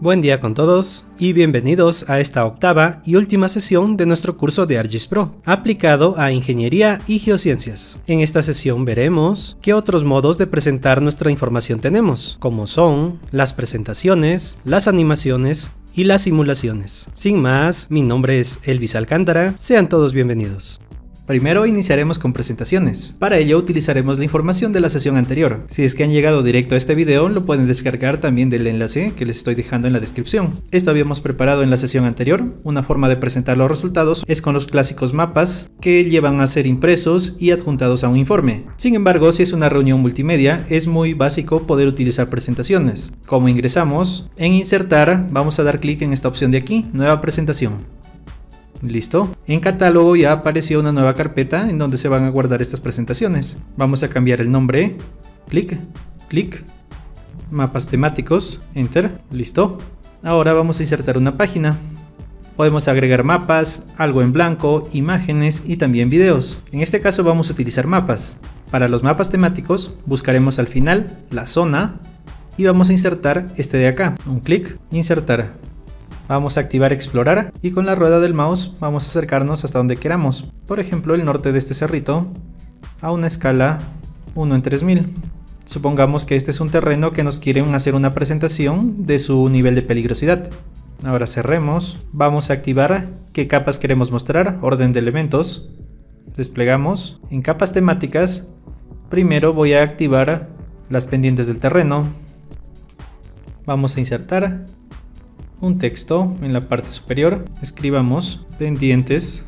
Buen día con todos y bienvenidos a esta octava y última sesión de nuestro curso de ArcGIS Pro, aplicado a Ingeniería y Geociencias. En esta sesión veremos qué otros modos de presentar nuestra información tenemos, como son las presentaciones, las animaciones y las simulaciones. Sin más, mi nombre es Elvis Alcántara, sean todos bienvenidos. Primero iniciaremos con presentaciones. Para ello utilizaremos la información de la sesión anterior. Si es que han llegado directo a este video, lo pueden descargar también del enlace que les estoy dejando en la descripción. Esto habíamos preparado en la sesión anterior. Una forma de presentar los resultados es con los clásicos mapas que llevan a ser impresos y adjuntados a un informe. Sin embargo, si es una reunión multimedia, es muy básico poder utilizar presentaciones. Como ingresamos, en insertar vamos a dar clic en esta opción de aquí, nueva presentación. Listo. En catálogo ya apareció una nueva carpeta en donde se van a guardar estas presentaciones. Vamos a cambiar el nombre. Clic, clic, mapas temáticos, enter, listo. Ahora vamos a insertar una página. Podemos agregar mapas, algo en blanco, imágenes y también videos. En este caso vamos a utilizar mapas. Para los mapas temáticos buscaremos al final la zona y vamos a insertar este de acá. Un clic, insertar. Vamos a activar explorar y con la rueda del mouse vamos a acercarnos hasta donde queramos. Por ejemplo, el norte de este cerrito a una escala 1 en 3000. Supongamos que este es un terreno que nos quieren hacer una presentación de su nivel de peligrosidad. Ahora cerremos. Vamos a activar qué capas queremos mostrar, orden de elementos. Desplegamos. En capas temáticas, primero voy a activar las pendientes del terreno. Vamos a insertar un texto en la parte superior, escribamos pendientes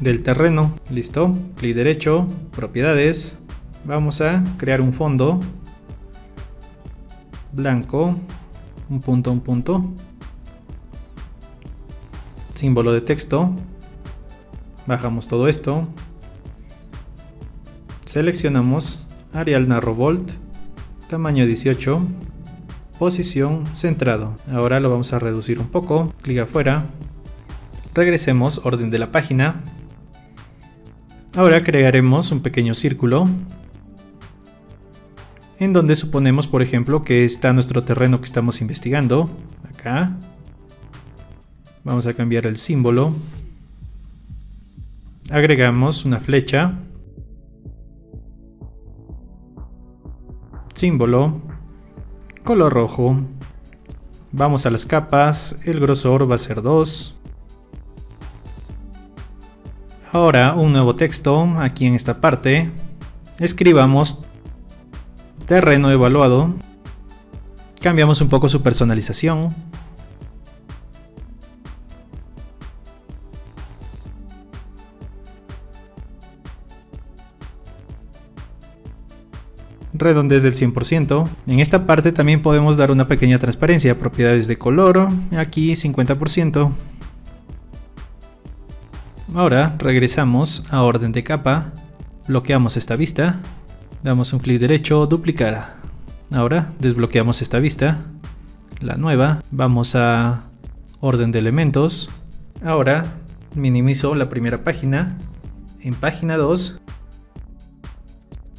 del terreno, listo, clic derecho, propiedades, vamos a crear un fondo blanco, un punto, símbolo de texto, bajamos todo esto, seleccionamos Arial Narrow Bold, tamaño 18, posición centrado. Ahora lo vamos a reducir un poco, clic afuera, regresemos, orden de la página. Ahora crearemos un pequeño círculo en donde suponemos, por ejemplo, que está nuestro terreno que estamos investigando. Acá vamos a cambiar el símbolo, agregamos una flecha, símbolo, color rojo, vamos a las capas, el grosor va a ser 2. Ahora un nuevo texto aquí en esta parte, escribamos terreno evaluado, cambiamos un poco su personalización, redondez del 100%. En esta parte también podemos dar una pequeña transparencia, propiedades de color, aquí 50%. Ahora regresamos a orden de capa, bloqueamos esta vista, damos un clic derecho, duplicar. Ahora desbloqueamos esta vista, la nueva, vamos a orden de elementos. Ahora minimizo la primera página, en página 2,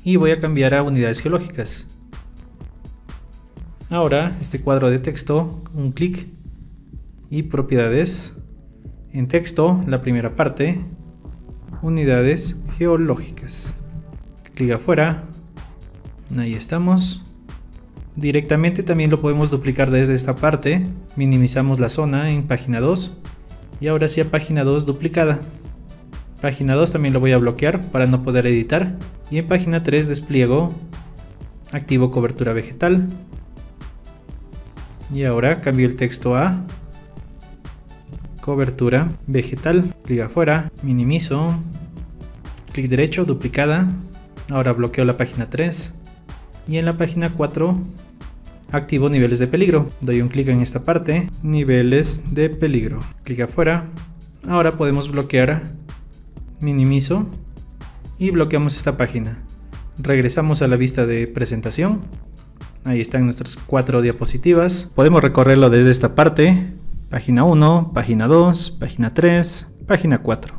y voy a cambiar a unidades geológicas. Ahora este cuadro de texto, un clic y propiedades, en texto la primera parte, unidades geológicas, clic afuera, ahí estamos. Directamente también lo podemos duplicar desde esta parte, minimizamos la zona en página 2 y ahora sí a página 2 duplicada. Página 2 también lo voy a bloquear para no poder editar. Y en página 3 despliego, activo cobertura vegetal. Y ahora cambio el texto a cobertura vegetal. Clic afuera, minimizo, clic derecho, duplicada. Ahora bloqueo la página 3. Y en la página 4 activo niveles de peligro. Doy un clic en esta parte, niveles de peligro. Clic afuera. Ahora podemos bloquear. Minimizo y bloqueamos esta página. Regresamos a la vista de presentación. Ahí están nuestras 4 diapositivas. Podemos recorrerlo desde esta parte. Página 1, página 2, página 3, página 4.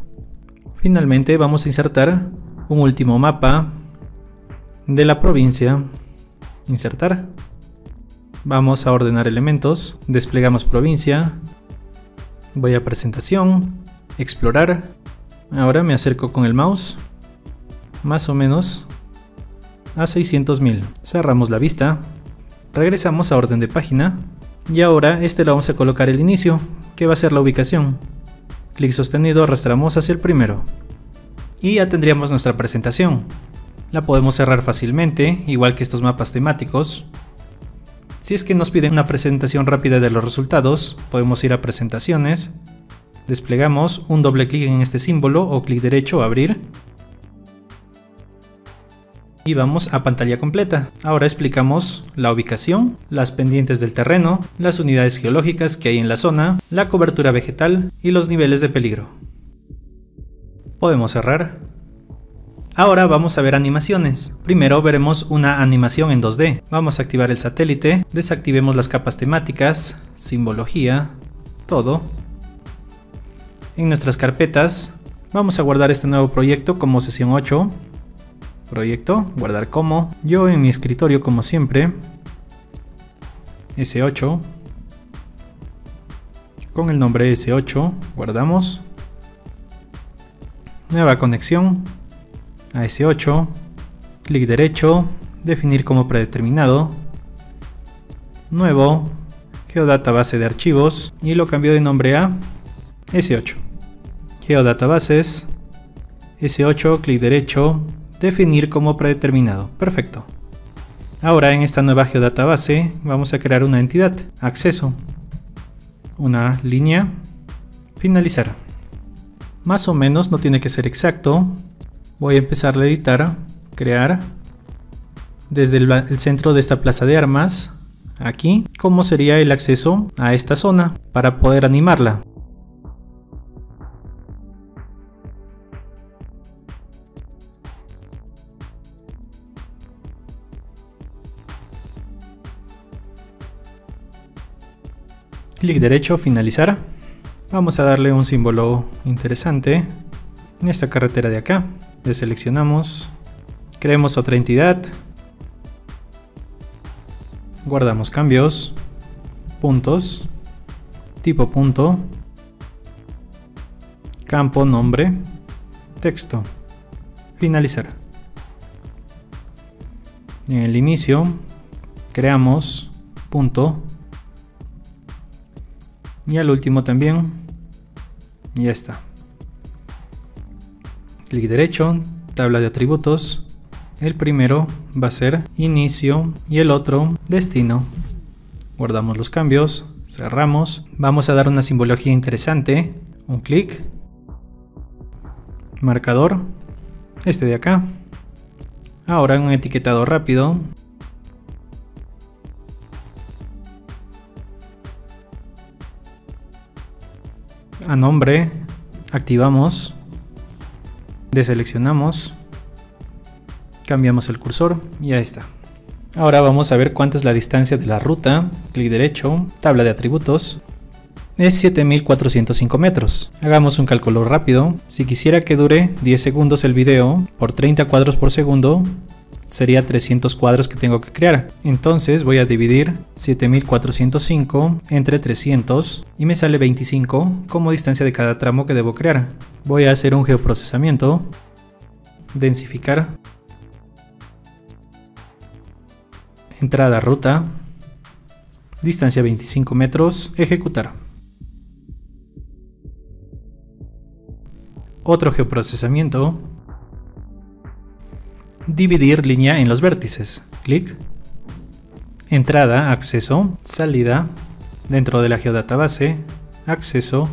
Finalmente vamos a insertar un último mapa de la provincia. Insertar. vamos a ordenar elementos, desplegamos provincia, voy a presentación, explorar, ahora me acerco con el mouse, más o menos a 600.000, cerramos la vista, regresamos a orden de página y ahora le vamos a colocar el inicio, que va a ser la ubicación. Clic sostenido, arrastramos hacia el primero y ya tendríamos nuestra presentación. La podemos cerrar fácilmente, igual que estos mapas temáticos. Si es que nos piden una presentación rápida de los resultados, podemos ir a presentaciones, desplegamos un doble clic en este símbolo o clic derecho, abrir, y vamos a pantalla completa. Ahora explicamos la ubicación, las pendientes del terreno, las unidades geológicas que hay en la zona, la cobertura vegetal y los niveles de peligro. Podemos cerrar. Ahora vamos a ver animaciones. Primero veremos una animación en 2D. Vamos a activar el satélite, desactivemos las capas temáticas, simbología, todo. En nuestras carpetas vamos a guardar este nuevo proyecto como sesión 8. Proyecto, guardar como. Yo en mi escritorio como siempre. S8. Con el nombre S8, guardamos. Nueva conexión. A S8, clic derecho, definir como predeterminado, nuevo, geodatabase de archivos, y lo cambio de nombre a S8, geodatabases, S8, clic derecho, definir como predeterminado, perfecto. Ahora en esta nueva geodatabase vamos a crear una entidad, acceso, una línea, finalizar. Más o menos, no tiene que ser exacto. Voy a empezar a editar, crear, desde el centro de esta plaza de armas, aquí, cómo sería el acceso a esta zona para poder animarla. Clic derecho, finalizar. Vamos a darle un símbolo interesante en esta carretera de acá. Deseleccionamos, creemos otra entidad, guardamos cambios, puntos, tipo punto, campo, nombre, texto, finalizar. En el inicio creamos punto y al último también, y ya está. Clic derecho, tabla de atributos, el primero va a ser inicio y el otro destino. Guardamos los cambios, cerramos, vamos a dar una simbología interesante, un clic, marcador, este de acá, ahora en un etiquetado rápido, a nombre, activamos. Deseleccionamos, cambiamos el cursor y ya está. Ahora vamos a ver cuánta es la distancia de la ruta. Clic derecho, tabla de atributos. Es 7405 metros. Hagamos un cálculo rápido. Si quisiera que dure 10 segundos el video, por 30 cuadros por segundo, sería 300 cuadros que tengo que crear. Entonces voy a dividir 7405 entre 300 y me sale 25 como distancia de cada tramo que debo crear. Voy a hacer un geoprocesamiento, densificar, entrada ruta, distancia 25 metros, ejecutar. Otro geoprocesamiento, dividir línea en los vértices, clic, entrada, acceso, salida, dentro de la geodatabase, acceso,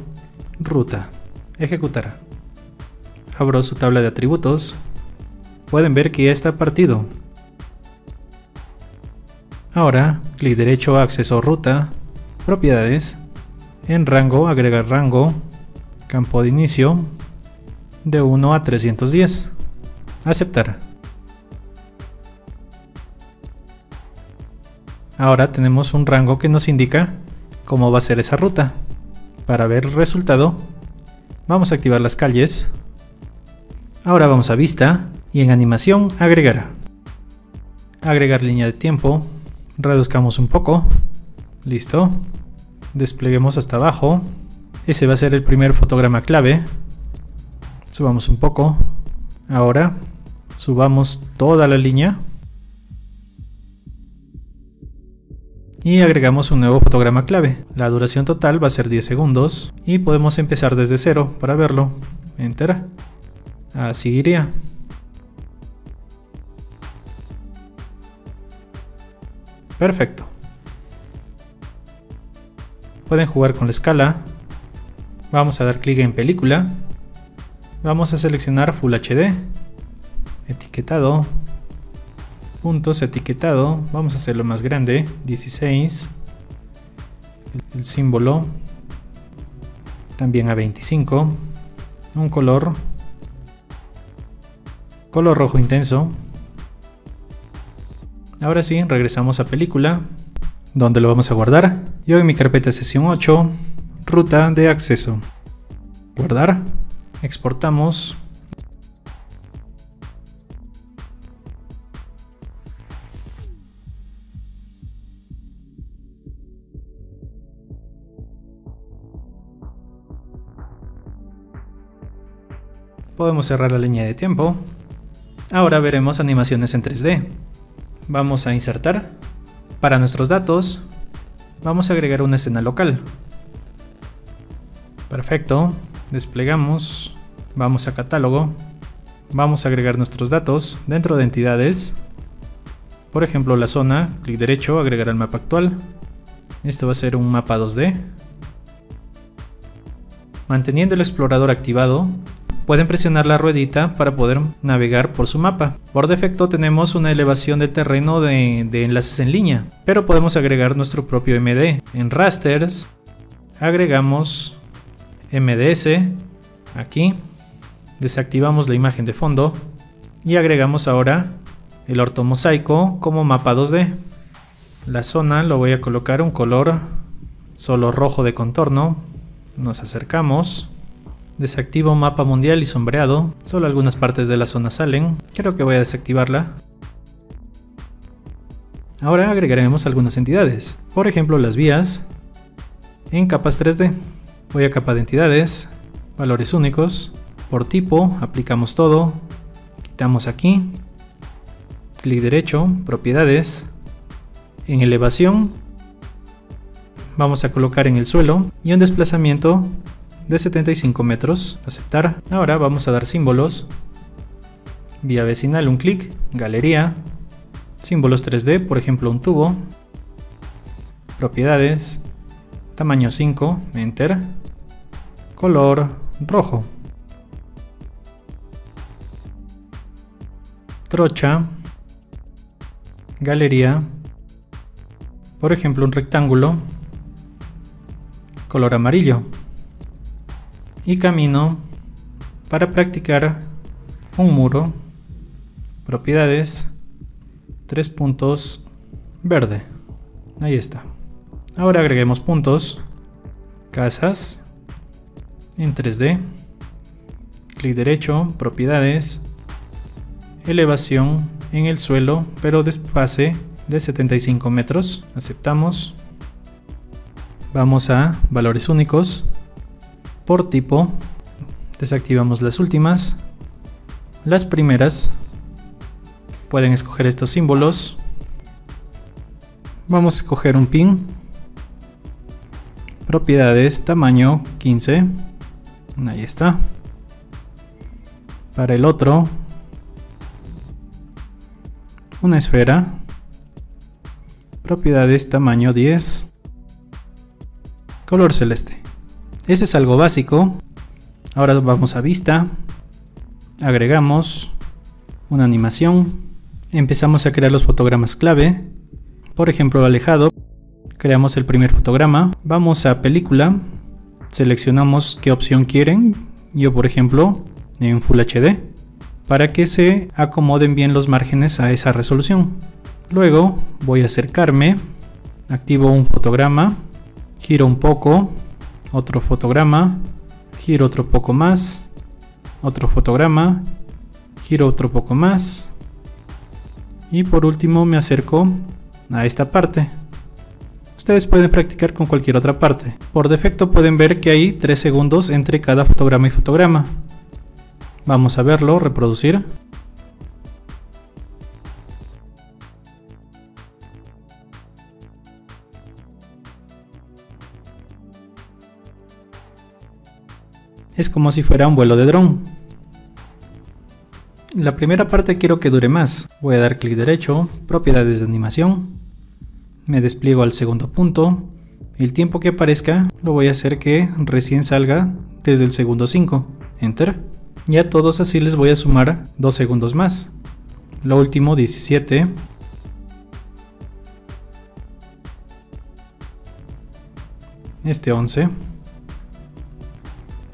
ruta. Ejecutar. Abro su tabla de atributos. Pueden ver que ya está partido. Ahora, clic derecho, acceso, ruta, propiedades, en rango, agregar rango, campo de inicio, de 1 a 310. Aceptar. Ahora tenemos un rango que nos indica cómo va a ser esa ruta. Para ver el resultado, vamos a activar las calles. Ahora vamos a vista y en animación agregar. Agregar línea de tiempo, reduzcamos un poco, listo, despleguemos hasta abajo, ese va a ser el primer fotograma clave, subamos un poco, ahora subamos toda la línea y agregamos un nuevo fotograma clave. La duración total va a ser 10 segundos y podemos empezar desde cero para verlo. Enter, así iría. Perfecto. Pueden jugar con la escala. Vamos a dar clic en película. Vamos a seleccionar Full HD, etiquetado, puntos, etiquetado. Vamos a hacerlo más grande, 16, el símbolo también a 25, un color rojo intenso. Ahora sí, regresamos a película, donde lo vamos a guardar. Yo en mi carpeta sesión 8, ruta de acceso, guardar, exportamos. Podemos cerrar la línea de tiempo. Ahora veremos animaciones en 3D. Vamos a insertar. Para nuestros datos, vamos a agregar una escena local. Perfecto. Desplegamos. Vamos a catálogo. Vamos a agregar nuestros datos dentro de entidades. Por ejemplo, la zona. Clic derecho, agregar al mapa actual. Esto va a ser un mapa 2D. Manteniendo el explorador activado, pueden presionar la ruedita para poder navegar por su mapa. Por defecto tenemos una elevación del terreno de enlaces en línea, pero podemos agregar nuestro propio MD. En Rasters agregamos MDS, aquí desactivamos la imagen de fondo y agregamos ahora el ortomosaico como mapa 2D. La zona lo voy a colocar un color solo rojo de contorno, nos acercamos. Desactivo mapa mundial y sombreado, solo algunas partes de la zona salen, creo que voy a desactivarla. Ahora agregaremos algunas entidades, por ejemplo las vías, en capas 3D. Voy a capa de entidades, valores únicos, por tipo, aplicamos todo, quitamos aquí, clic derecho, propiedades, en elevación, vamos a colocar en el suelo y un desplazamiento de 75 metros, aceptar. Ahora vamos a dar símbolos, vía vecinal un clic, galería, símbolos 3D, por ejemplo un tubo, propiedades, tamaño 5, enter, color rojo, trocha, galería, por ejemplo un rectángulo, color amarillo. Y camino para practicar un muro, propiedades, 3 puntos, verde, ahí está. Ahora agreguemos puntos, casas, en 3D, clic derecho, propiedades, elevación en el suelo pero desfase de 75 metros, aceptamos. Vamos a valores únicos. Por tipo, desactivamos las últimas, las primeras, pueden escoger estos símbolos, vamos a escoger un pin, propiedades, tamaño 15, ahí está, para el otro, una esfera, propiedades, tamaño 10, color celeste. Eso es algo básico. Ahora vamos a vista, agregamos una animación, empezamos a crear los fotogramas clave, por ejemplo alejado, creamos el primer fotograma, vamos a película, seleccionamos qué opción quieren, yo por ejemplo en Full HD, para que se acomoden bien los márgenes a esa resolución. Luego voy a acercarme, activo un fotograma, giro un poco, otro fotograma, giro otro poco más, otro fotograma, giro otro poco más y por último me acerco a esta parte. Ustedes pueden practicar con cualquier otra parte. Por defecto pueden ver que hay 3 segundos entre cada fotograma y fotograma. Vamos a verlo, reproducir. Es como si fuera un vuelo de dron. La primera parte quiero que dure más. Voy a dar clic derecho, propiedades de animación. Me despliego al segundo punto. El tiempo que aparezca lo voy a hacer que recién salga desde el segundo 5. Enter. Y a todos así les voy a sumar 2 segundos más. Lo último 17. Este 11.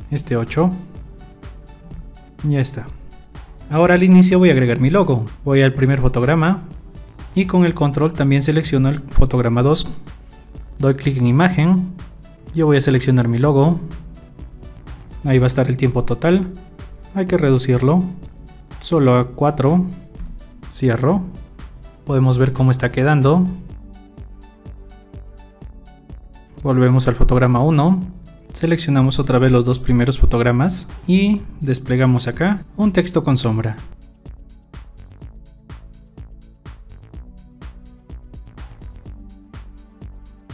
Este 8. Ya está. Ahora al inicio voy a agregar mi logo. Voy al primer fotograma y con el control también selecciono el fotograma 2. Doy clic en imagen. Yo voy a seleccionar mi logo. Ahí va a estar el tiempo total. Hay que reducirlo. Solo a 4. Cierro. Podemos ver cómo está quedando. Volvemos al fotograma 1. Seleccionamos otra vez los 2 primeros fotogramas y desplegamos acá un texto con sombra.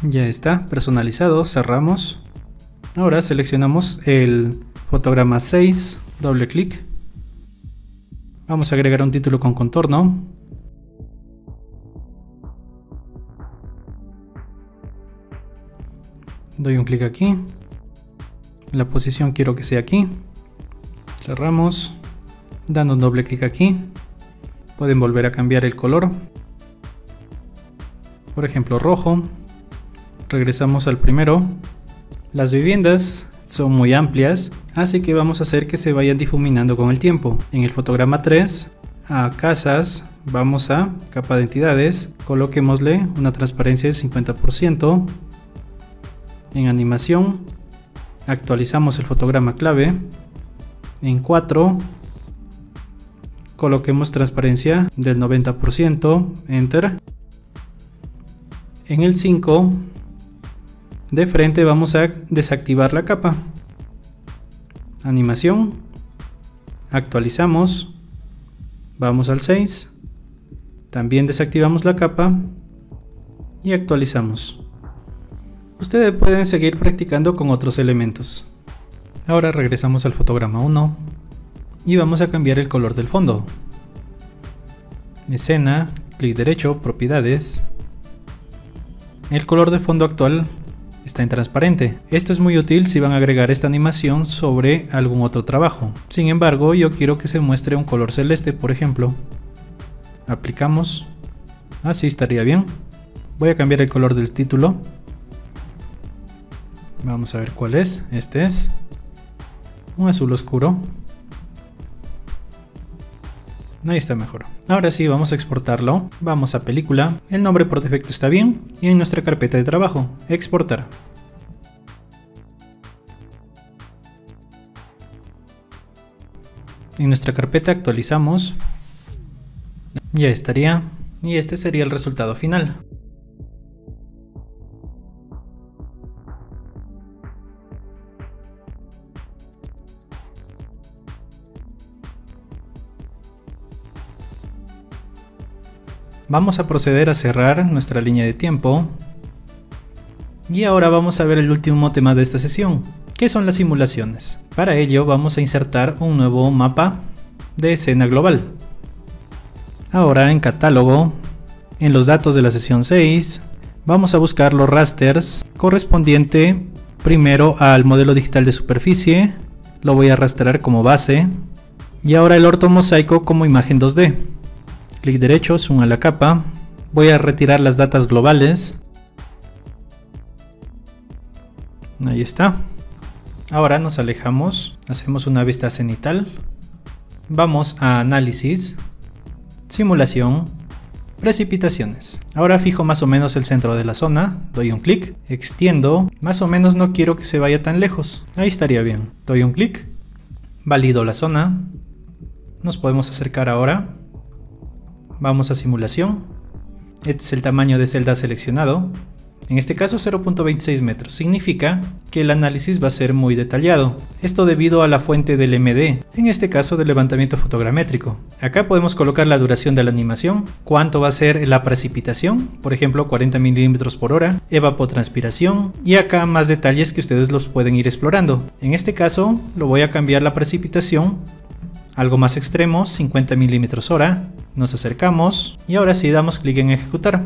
Ya está, personalizado, cerramos. Ahora seleccionamos el fotograma 6, doble clic. Vamos a agregar un título con contorno. Doy un clic aquí. La posición quiero que sea aquí. Cerramos. Dando un doble clic aquí. Pueden volver a cambiar el color. Por ejemplo, rojo. Regresamos al primero. Las viviendas son muy amplias, así que vamos a hacer que se vayan difuminando con el tiempo. En el fotograma 3, a casas, vamos a capa de entidades. Coloquémosle una transparencia del 50%. En animación. Actualizamos el fotograma clave. En 4 coloquemos transparencia del 90%, enter. En el 5 de frente vamos a desactivar la capa. Animación. Actualizamos. Vamos al 6. También desactivamos la capa y actualizamos. Ustedes pueden seguir practicando con otros elementos. Ahora regresamos al fotograma 1 y vamos a cambiar el color del fondo. Escena, clic derecho, propiedades. El color de fondo actual está en transparente. Esto es muy útil si van a agregar esta animación sobre algún otro trabajo. Sin embargo, yo quiero que se muestre un color celeste, por ejemplo. Aplicamos. Así estaría bien. Voy a cambiar el color del título. Vamos a ver cuál es. Este es un azul oscuro. Ahí está mejor. Ahora sí, vamos a exportarlo. Vamos a película. El nombre por defecto está bien. Y en nuestra carpeta de trabajo, exportar. En nuestra carpeta actualizamos. Ya estaría. Y este sería el resultado final. Vamos a proceder a cerrar nuestra línea de tiempo y ahora vamos a ver el último tema de esta sesión, que son las simulaciones. Para ello vamos a insertar un nuevo mapa de escena global. Ahora en catálogo, en los datos de la sesión 6, vamos a buscar los rasters correspondiente primero al modelo digital de superficie, lo voy a arrastrar como base y ahora el ortomosaico como imagen 2D. Clic derecho, zoom a la capa. Voy a retirar las datas globales. Ahí está. Ahora nos alejamos. Hacemos una vista cenital. Vamos a análisis. Simulación. Precipitaciones. Ahora fijo más o menos el centro de la zona. Doy un clic. Extiendo. Más o menos no quiero que se vaya tan lejos. Ahí estaría bien. Doy un clic. Valido la zona. Nos podemos acercar ahora. Vamos a simulación. Este es el tamaño de celda seleccionado, en este caso 0.26 metros, significa que el análisis va a ser muy detallado, esto debido a la fuente del MD, en este caso del levantamiento fotogramétrico. Acá podemos colocar la duración de la animación, cuánto va a ser la precipitación, por ejemplo 40 milímetros por hora, evapotranspiración, y acá más detalles que ustedes los pueden ir explorando. En este caso lo voy a cambiar la precipitación, algo más extremo, 50 milímetros hora, nos acercamos y ahora sí damos clic en ejecutar.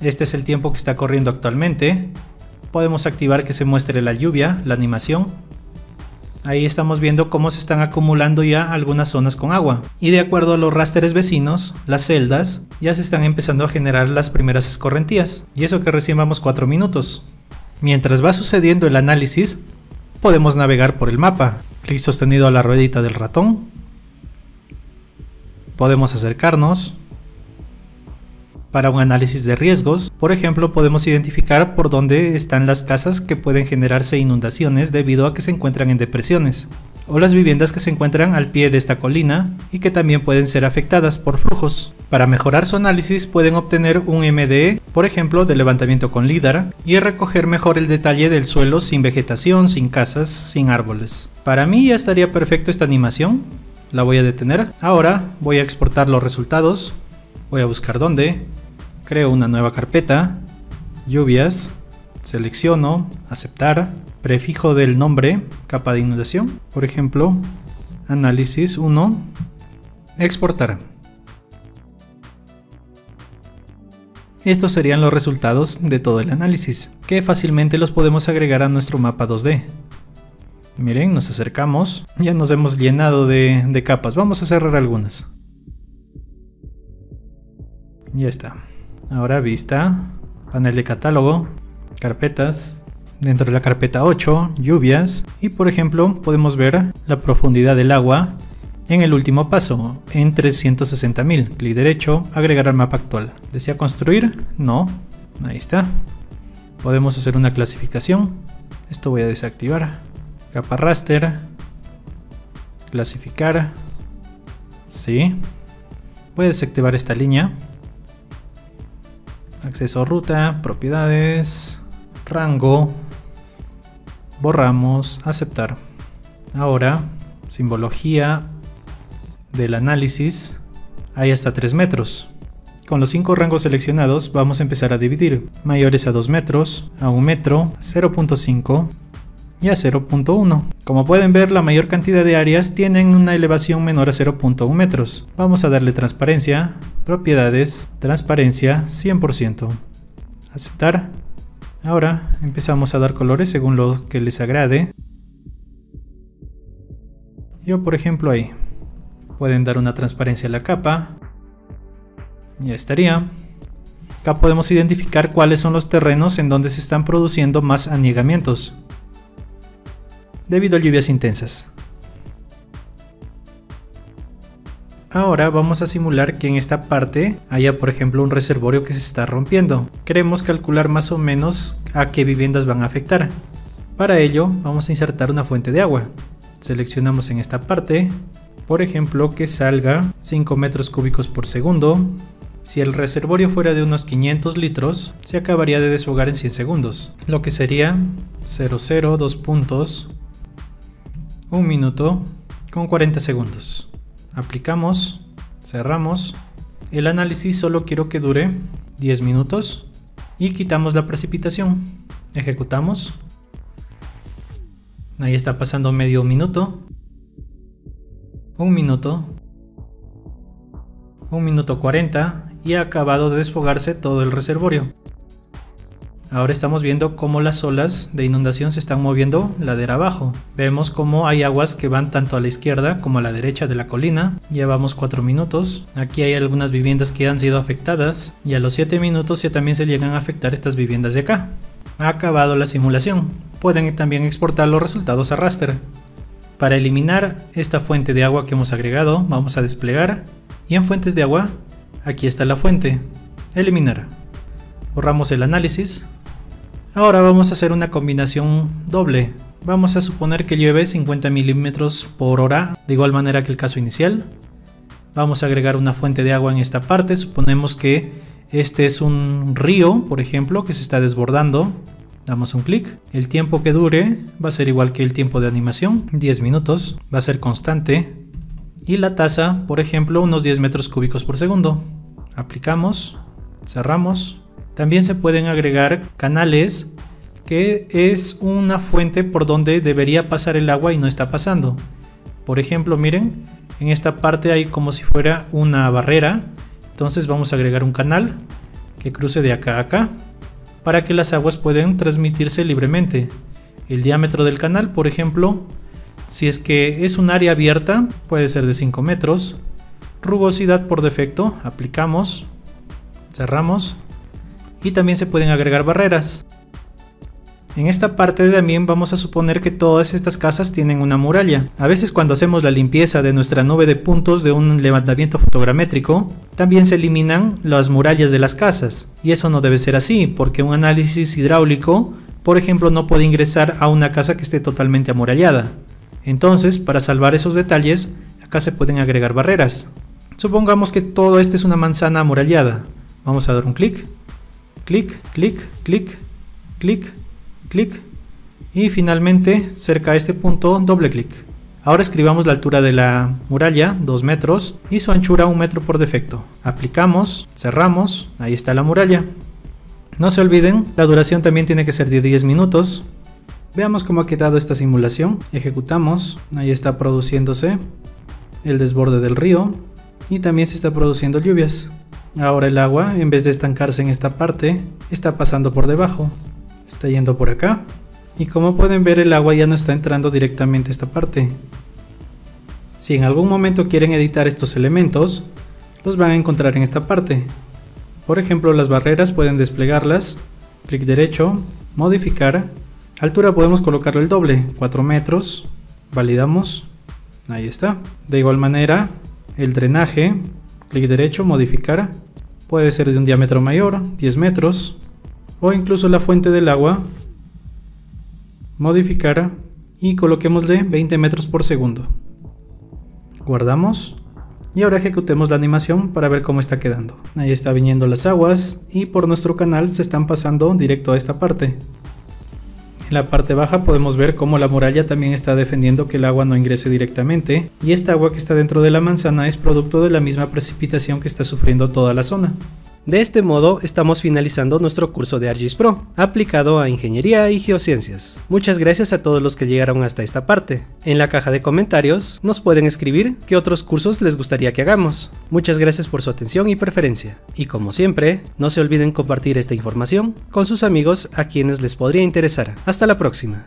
Este es el tiempo que está corriendo actualmente. Podemos activar que se muestre la lluvia, la animación. Ahí estamos viendo cómo se están acumulando ya algunas zonas con agua. Y de acuerdo a los rasters vecinos, las celdas, ya se están empezando a generar las primeras escorrentías. Y eso que recién vamos 4 minutos. Mientras va sucediendo el análisis, podemos navegar por el mapa. Clic sostenido a la ruedita del ratón. Podemos acercarnos. Para un análisis de riesgos, por ejemplo, podemos identificar por dónde están las casas que pueden generarse inundaciones debido a que se encuentran en depresiones, o las viviendas que se encuentran al pie de esta colina y que también pueden ser afectadas por flujos. Para mejorar su análisis pueden obtener un MDE, por ejemplo, de levantamiento con LIDAR, y recoger mejor el detalle del suelo sin vegetación, sin casas, sin árboles. Para mí ya estaría perfecto esta animación, la voy a detener. Ahora voy a exportar los resultados, voy a buscar dónde. Creo una nueva carpeta, lluvias, selecciono, aceptar, prefijo del nombre, capa de inundación, por ejemplo, análisis 1, exportar. Estos serían los resultados de todo el análisis, que fácilmente los podemos agregar a nuestro mapa 2D. Miren, nos acercamos, ya nos hemos llenado de capas, vamos a cerrar algunas. Ya está. Ahora vista, panel de catálogo, carpetas, dentro de la carpeta 8, lluvias, y por ejemplo podemos ver la profundidad del agua en el último paso, en 360.000, clic derecho, agregar al mapa actual. ¿Desea construir? No, ahí está. Podemos hacer una clasificación, esto voy a desactivar, capa raster, clasificar, sí, voy a desactivar esta línea. Acceso a ruta, propiedades, rango, borramos, aceptar. Ahora, simbología del análisis, hay hasta 3 metros. Con los 5 rangos seleccionados vamos a empezar a dividir, mayores a 2 metros, a 1 metro, 0.5 y a 0.1. Como pueden ver, la mayor cantidad de áreas tienen una elevación menor a 0.1 metros. Vamos a darle transparencia. Propiedades, transparencia 100%, aceptar. Ahora empezamos a dar colores según lo que les agrade. Yo por ejemplo ahí, pueden dar una transparencia a la capa, ya estaría. Acá podemos identificar cuáles son los terrenos en donde se están produciendo más anegamientos debido a lluvias intensas. Ahora vamos a simular que en esta parte haya por ejemplo un reservorio que se está rompiendo. Queremos calcular más o menos a qué viviendas van a afectar. Para ello vamos a insertar una fuente de agua. Seleccionamos en esta parte, por ejemplo que salga 5 metros cúbicos por segundo. Si el reservorio fuera de unos 500 litros, se acabaría de deshogar en 100 segundos. Lo que sería 0,02 puntos, 1 minuto con 40 segundos. Aplicamos, cerramos. El análisis solo quiero que dure 10 minutos y quitamos la precipitación. Ejecutamos. Ahí está pasando medio minuto. 1 minuto. 1 minuto 40 y ha acabado de desfogarse todo el reservorio. Ahora estamos viendo cómo las olas de inundación se están moviendo ladera abajo. Vemos cómo hay aguas que van tanto a la izquierda como a la derecha de la colina. Llevamos 4 minutos. Aquí hay algunas viviendas que han sido afectadas. Y a los 7 minutos ya también se llegan a afectar estas viviendas de acá. Ha acabado la simulación. Pueden también exportar los resultados a raster. Para eliminar esta fuente de agua que hemos agregado, vamos a desplegar. Y en fuentes de agua, aquí está la fuente. Eliminar. Borramos el análisis. Ahora vamos a hacer una combinación doble. Vamos a suponer que llueve 50 milímetros por hora, de igual manera que el caso inicial. Vamos a agregar una fuente de agua en esta parte. Suponemos que Este es un río, por ejemplo, que se está desbordando. Damos un clic. El tiempo que dure va a ser igual que el tiempo de animación, 10 minutos. Va a ser constante. Y la tasa, por ejemplo, unos 10 metros cúbicos por segundo. Aplicamos, cerramos. También se pueden agregar canales, que es una fuente por donde debería pasar el agua y no está pasando. Por ejemplo, miren, en esta parte hay como si fuera una barrera. Entonces vamos a agregar un canal que cruce de acá a acá para que las aguas puedan transmitirse libremente. El diámetro del canal, por ejemplo, si es que es un área abierta, puede ser de 5 metros. Rugosidad por defecto, aplicamos, cerramos. Y también se pueden agregar barreras. En esta parte también vamos a suponer que todas estas casas tienen una muralla. A veces cuando hacemos la limpieza de nuestra nube de puntos de un levantamiento fotogramétrico, también se eliminan las murallas de las casas. Y eso no debe ser así, porque un análisis hidráulico, por ejemplo, no puede ingresar a una casa que esté totalmente amurallada. Entonces, para salvar esos detalles, acá se pueden agregar barreras. Supongamos que todo esto es una manzana amurallada. Vamos a dar un clic, clic, clic, clic, clic, clic y finalmente cerca a este punto doble clic. Ahora escribamos la altura de la muralla, 2 metros y su anchura 1 metro por defecto. Aplicamos, cerramos, ahí está la muralla. No se olviden, la duración también tiene que ser de 10 minutos. Veamos cómo ha quedado esta simulación. Ejecutamos, ahí está produciéndose el desborde del río y también se está produciendo lluvias. Ahora el agua, en vez de estancarse en esta parte, está pasando por debajo. Está yendo por acá y como pueden ver el agua ya no está entrando directamente a esta parte. Si en algún momento quieren editar estos elementos, los van a encontrar en esta parte. Por ejemplo, las barreras pueden desplegarlas, clic derecho, modificar, altura podemos colocarle el doble, 4 metros, validamos, ahí está. De igual manera, el drenaje, clic derecho, modificar, puede ser de un diámetro mayor, 10 metros. O incluso la fuente del agua, modificar y coloquémosle 20 metros por segundo. Guardamos y ahora ejecutemos la animación para ver cómo está quedando. Ahí está viniendo las aguas y por nuestro canal se están pasando directo a esta parte. En la parte baja podemos ver cómo la muralla también está defendiendo que el agua no ingrese directamente y esta agua que está dentro de la manzana es producto de la misma precipitación que está sufriendo toda la zona. De este modo estamos finalizando nuestro curso de ArcGIS Pro, aplicado a Ingeniería y Geociencias. Muchas gracias a todos los que llegaron hasta esta parte. En la caja de comentarios nos pueden escribir qué otros cursos les gustaría que hagamos. Muchas gracias por su atención y preferencia. Y como siempre, no se olviden compartir esta información con sus amigos a quienes les podría interesar. Hasta la próxima.